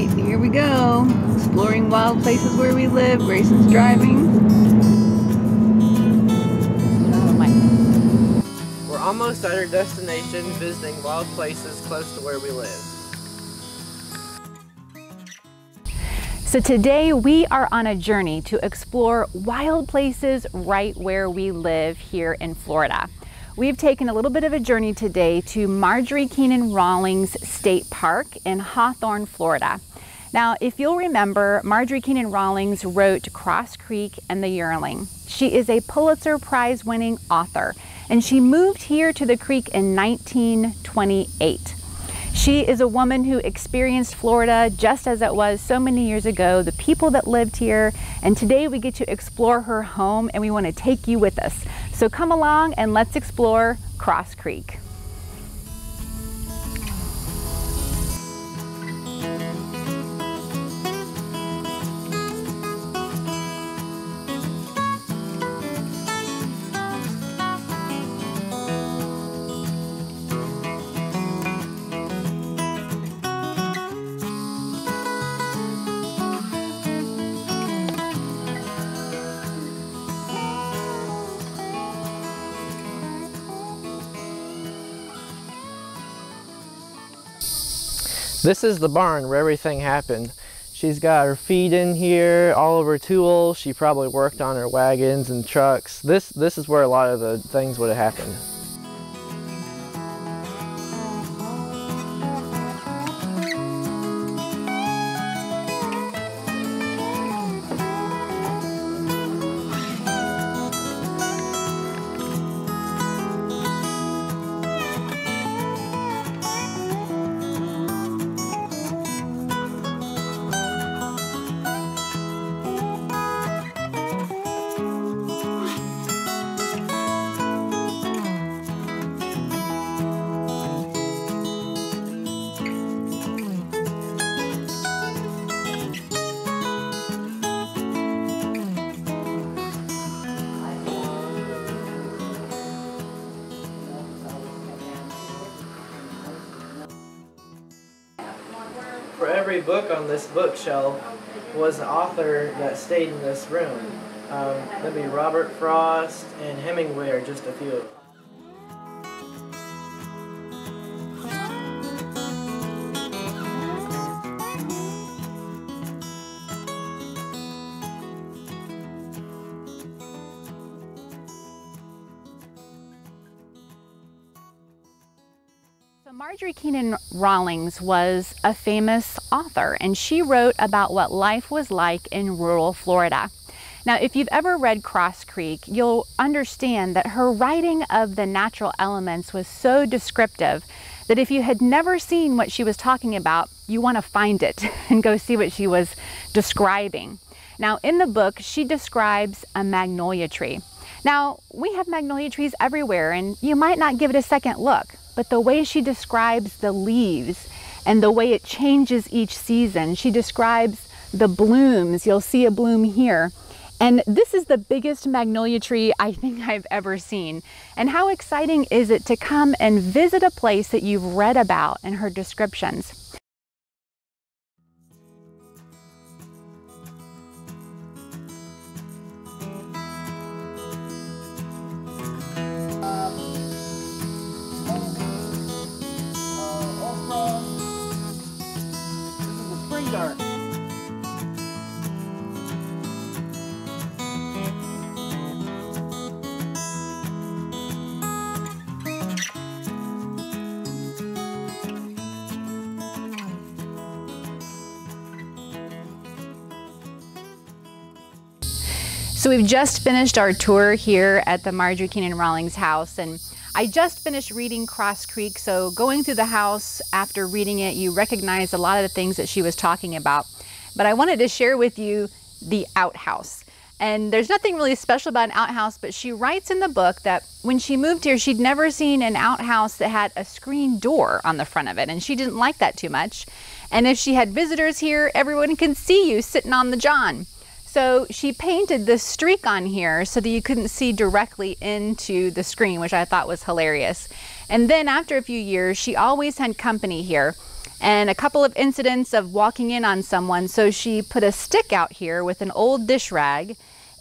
night. Here we go. Exploring wild places where we live. Grayson's driving. Oh my. We're almost at our destination, visiting wild places close to where we live. So today we are on a journey to explore wild places right where we live here in Florida. We've taken a little bit of a journey today to Marjorie Kinnan Rawlings State Park in Hawthorne, Florida. Now, if you'll remember, Marjorie Kinnan Rawlings wrote Cross Creek and The Yearling. She is a Pulitzer Prize winning author, and she moved here to the creek in 1928. She is a woman who experienced Florida just as it was so many years ago, the people that lived here, and today we get to explore her home and we want to take you with us. So come along and let's explore Cross Creek. This is the barn where everything happened. She's got her feed in here, all of her tools. She probably worked on her wagons and trucks. This is where a lot of the things would have happened. For every book on this bookshelf was an author that stayed in this room. That'd be Robert Frost and Hemingway are just a few of them. Marjorie Kinnan Rawlings was a famous author, and she wrote about what life was like in rural Florida. Now, if you've ever read Cross Creek, you'll understand that her writing of the natural elements was so descriptive that if you had never seen what she was talking about, you want to find it and go see what she was describing. Now, in the book, she describes a magnolia tree. Now, we have magnolia trees everywhere, and you might not give it a second look, but the way she describes the leaves and the way it changes each season, she describes the blooms. You'll see a bloom here. And this is the biggest magnolia tree I think I've ever seen. And how exciting is it to come and visit a place that you've read about in her descriptions? So we've just finished our tour here at the Marjorie Kinnan Rawlings house, and I just finished reading Cross Creek, so going through the house after reading it, you recognize a lot of the things that she was talking about. But I wanted to share with you the outhouse. And there's nothing really special about an outhouse, but she writes in the book that when she moved here, she'd never seen an outhouse that had a screen door on the front of it, and she didn't like that too much. And if she had visitors here, everyone can see you sitting on the john. So she painted this streak on here so that you couldn't see directly into the screen, which I thought was hilarious. And then after a few years, she always had company here. and a couple of incidents of walking in on someone. So she put a stick out here with an old dish rag,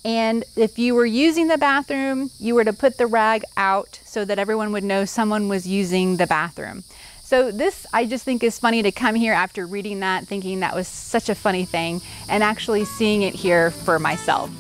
and if you were using the bathroom, you were to put the rag out so that everyone would know someone was using the bathroom. So this, I just think, is funny to come here after reading that, thinking that was such a funny thing, and actually seeing it here for myself.